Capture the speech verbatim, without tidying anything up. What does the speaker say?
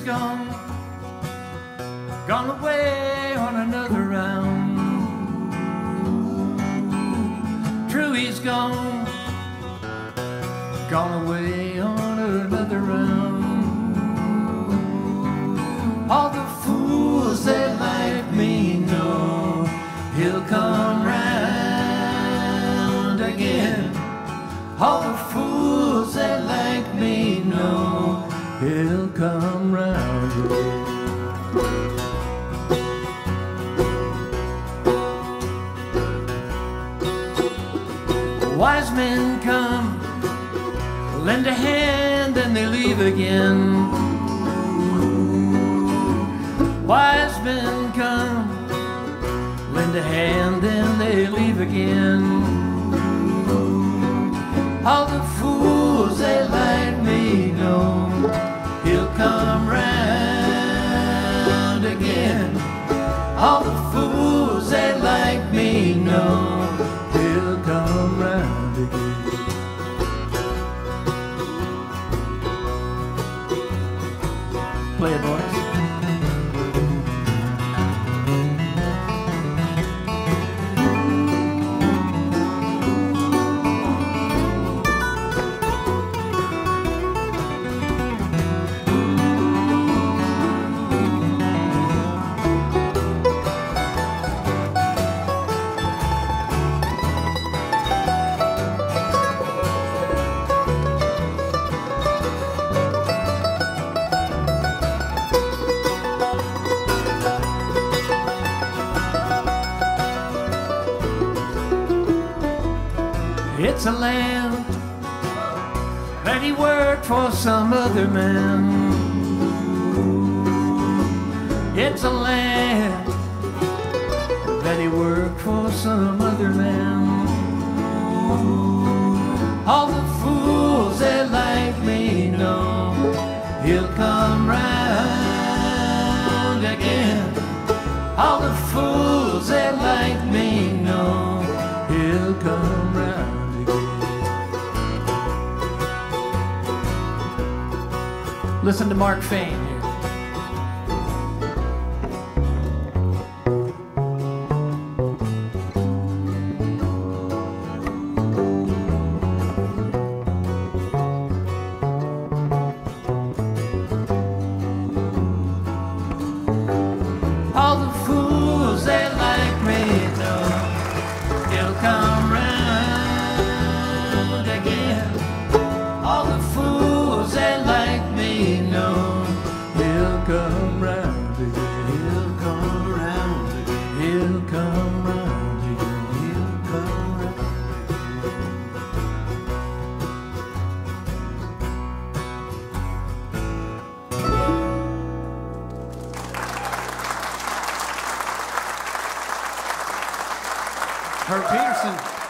is gone, gone away on another round. True, he's gone, gone away on another round. All the fools that like me know he'll come round again. All the fools that like me know he'll come round again. Wise men come, lend a hand, and they leave again. Wise men come, lend a hand, and they leave again. All the fools that like me know he'll come round again. All the fools that like me know. Play it, boys. It's a land that he worked for some other man. It's a land that he worked for some other man. All the fools that like me know he'll come round again. All the fools that like me know he'll come round. Listen to Mark Fain here. All the fools that like me know he'll come round again. All the fools that like me know he'll come round again. He'll come round again. He'll come round again. He'll come round again. Herb Pedersen.